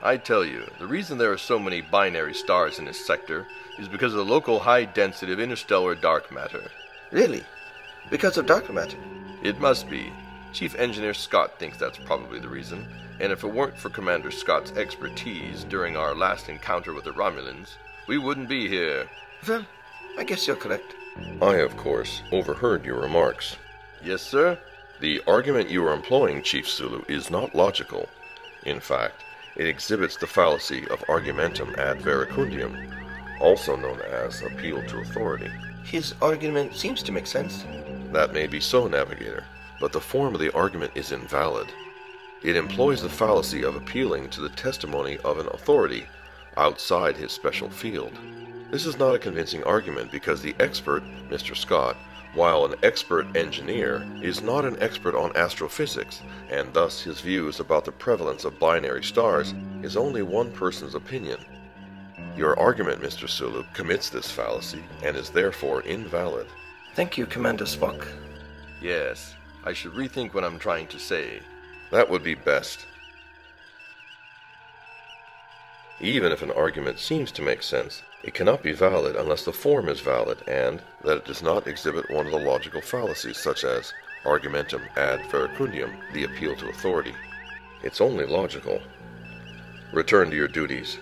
I tell you, the reason there are so many binary stars in this sector is because of the local high density of interstellar dark matter. Really? Because of dark matter? It must be. Chief Engineer Scott thinks that's probably the reason, and if it weren't for Commander Scott's expertise during our last encounter with the Romulans, we wouldn't be here. Well, I guess you're correct. I, of course, overheard your remarks. Yes, sir? The argument you are employing, Chief Sulu, is not logical. In fact, it exhibits the fallacy of argumentum ad verecundiam, also known as appeal to authority. His argument seems to make sense. That may be so, Navigator, but the form of the argument is invalid. It employs the fallacy of appealing to the testimony of an authority outside his special field. This is not a convincing argument because the expert, Mr. Scott, while an expert engineer, is not an expert on astrophysics, and thus his views about the prevalence of binary stars is only one person's opinion. Your argument, Mr. Sulu, commits this fallacy and is therefore invalid. Thank you, Commander Spock. Yes, I should rethink what I'm trying to say. That would be best. Even if an argument seems to make sense, it cannot be valid unless the form is valid and that it does not exhibit one of the logical fallacies, such as argumentum ad verecundiam, the appeal to authority. It's only logical. Return to your duties.